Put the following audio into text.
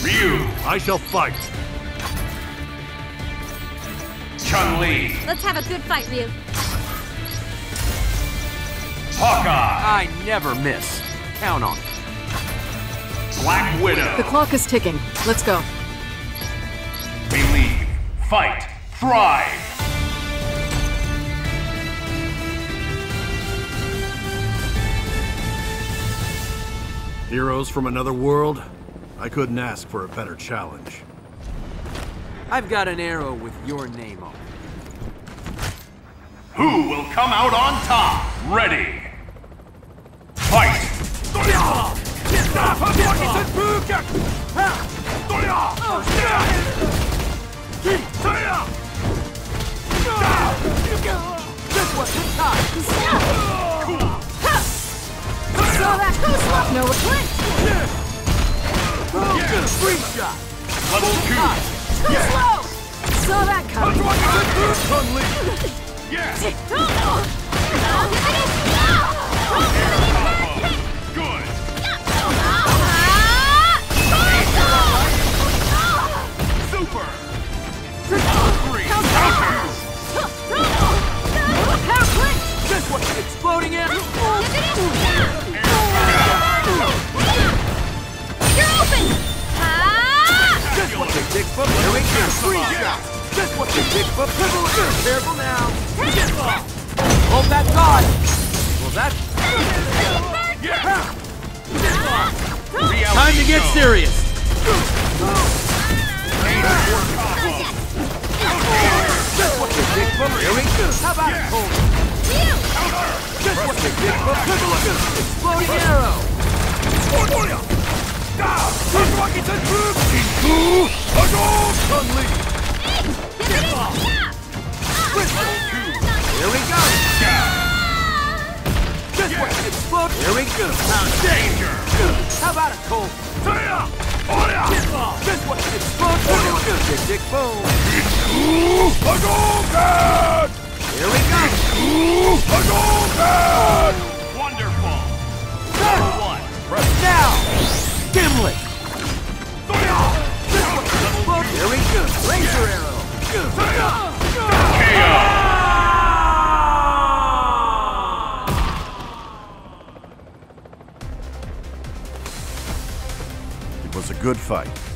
Ryu, I shall fight. Chun-Li. Let's have a good fight, Ryu. Hawkeye. I never miss. Count on it. Black Widow. The clock is ticking. Let's go. Believe. Fight. Thrive. Heroes from another world? I couldn't ask for a better challenge. I've got an arrow with your name on it. Who will come out on top? Ready! Fight! No click! Free shot! Level 2! Too slow! Saw that coming! Just what you dig for pivotal. Careful now. Hold that guard. Well, that's... Time to get serious. Just what you dig for really good. How about it, Cole? Just what you dig for pivotal. Exploding arrow. Chun-Li. Here we go! Just what you explode! Here we go! Danger! How about it, Cole? Just what you explode! Dick boom! Here we go! Wonderful! Level 1! Press down! Gimlet! Just what you explode! Here we go! Laser arrow! Chaos! It was a good fight.